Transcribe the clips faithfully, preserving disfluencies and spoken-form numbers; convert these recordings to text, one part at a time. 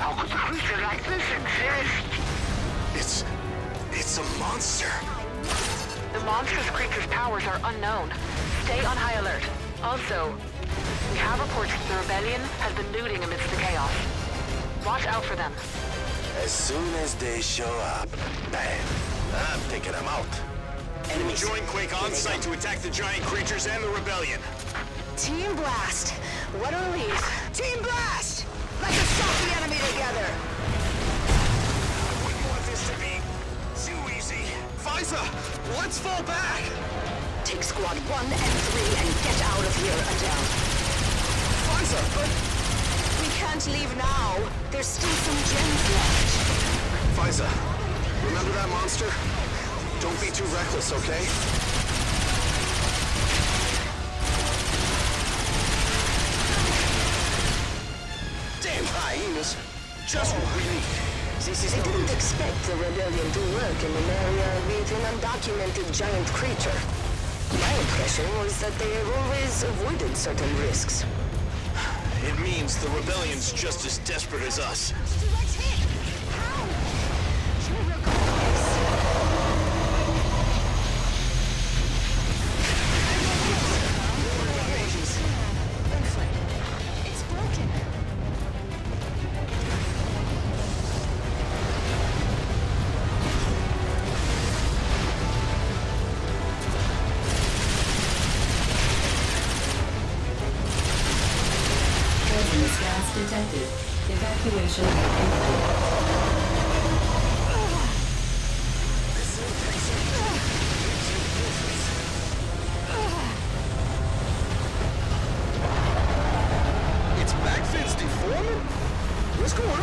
How could something like this exist? It's... it's a monster. The monstrous creature's powers are unknown. Stay on high alert. Also, we have reports that the rebellion has been looting amidst the chaos. Watch out for them. As soon as they show up, bam, I'm taking them out. Enemies. Join Quake on site to attack the giant creatures and the rebellion. Team Blast. What a relief. Team Blast! Let's assault the enemy together! I wouldn't want this to be too easy. Fiza, let's fall back! Take squad one and three and get out of here, Adele. Fiza, but... We can't leave now. There's still some gems left. Fiza, remember that monster? Don't be too reckless, okay? Damn hyenas! Just what we need. This is. I didn't expect the rebellion to work in an area with an undocumented giant creature. My impression was that they have always avoided certain risks. It means the rebellion's just as desperate as us. Detected. Evacuation complete. Its back fins deforming? What's going on?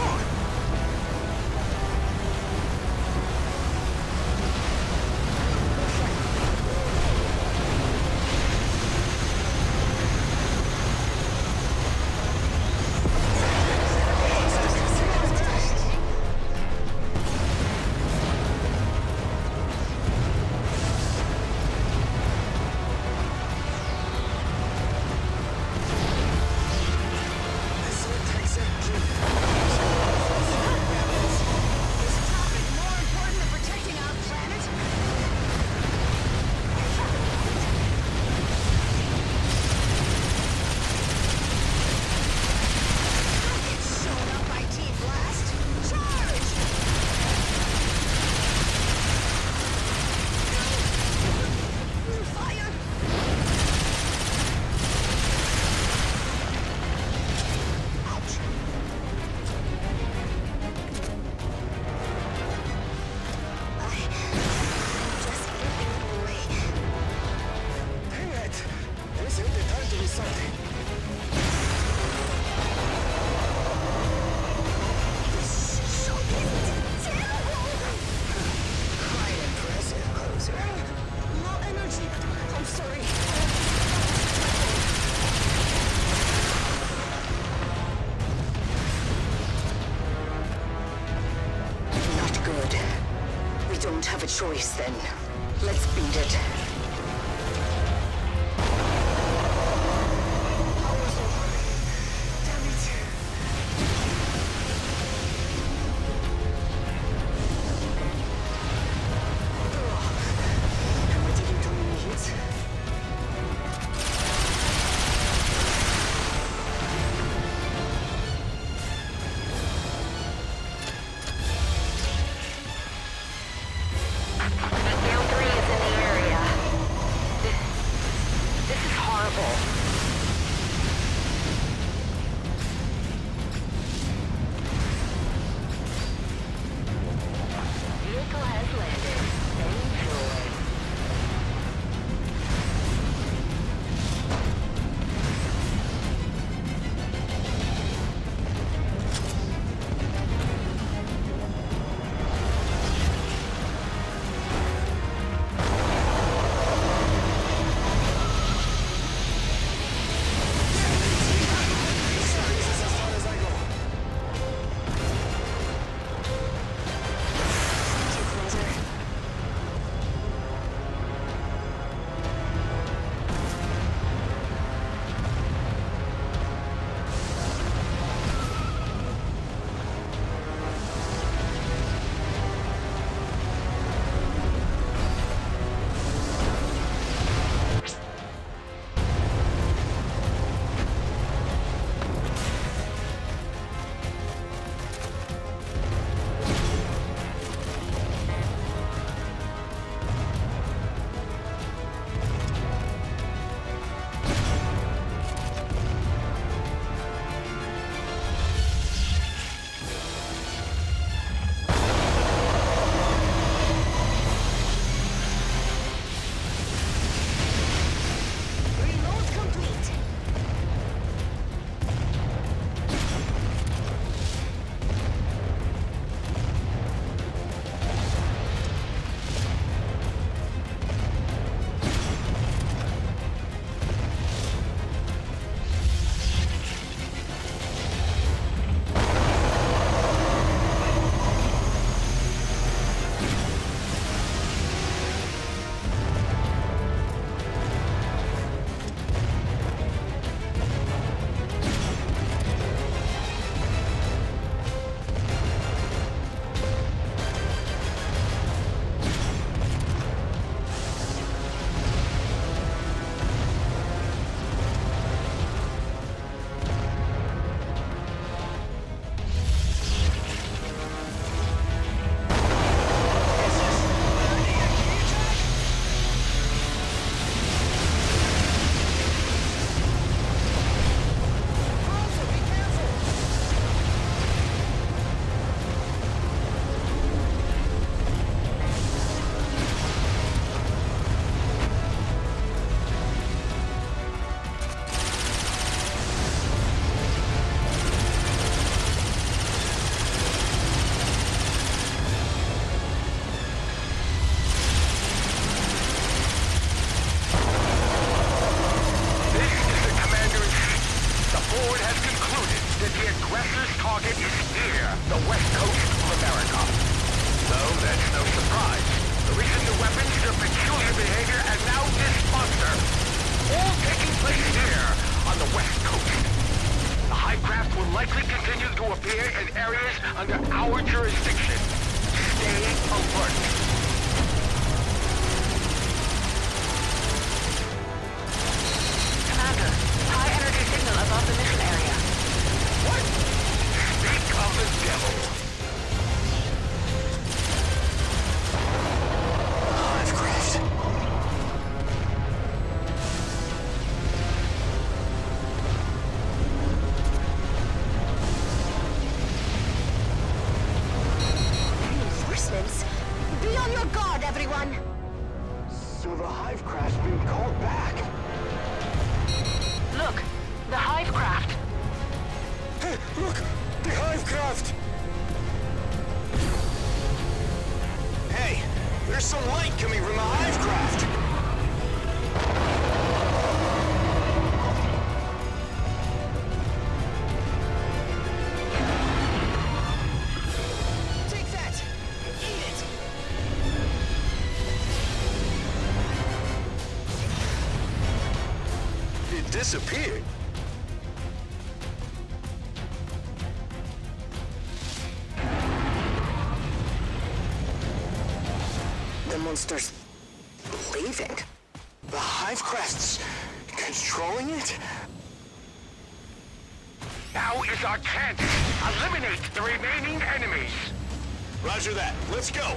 Choice then. Let's beat it. Damn it. But down three is in the area. board has concluded that the aggressor's target is here, the west coast of America. Though that's no surprise, the reason the weapons, their peculiar behavior, and now this monster, all taking place here on the west coast. The high craft will likely continue to appear in areas under our jurisdiction. Stay alert. The mission area. What? Speak of the devil. I've crashed. Reinforcements? Be on your guard, everyone! So the hive craft's been called back. Look! The hive craft. Hey, look! The hive craft! Hey, there's some light coming from the hive craft! Take that! Eat it! It disappeared. Monsters leaving. The hive crests controlling it? Now is our chance. Eliminate the remaining enemies. Roger that. Let's go.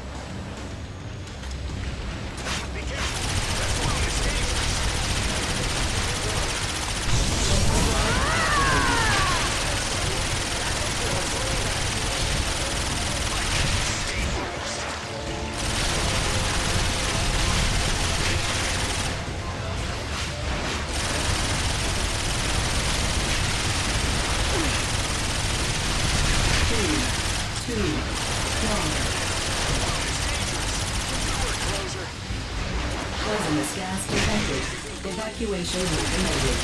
Be careful. That's the one that's dangerous. Poisonous gas detected. Evacuation recommended.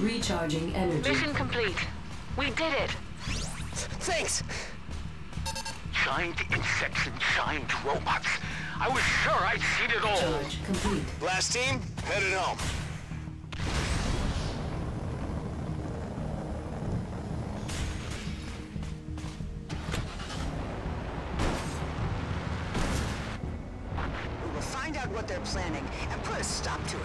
Recharging energy. Mission complete. We did it. Thanks. Giant insects and giant robots. I was sure I'd seen it all. Charge complete. Last team, headed home. We will find out what they're planning and put a stop to it.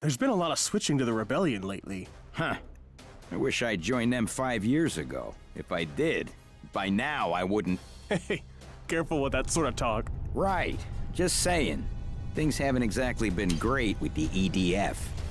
There's been a lot of switching to the Rebellion lately. Huh. I wish I'd joined them five years ago. If I did, by now I wouldn't... Hey, careful with that sort of talk. Right. Just saying. Things haven't exactly been great with the E D F.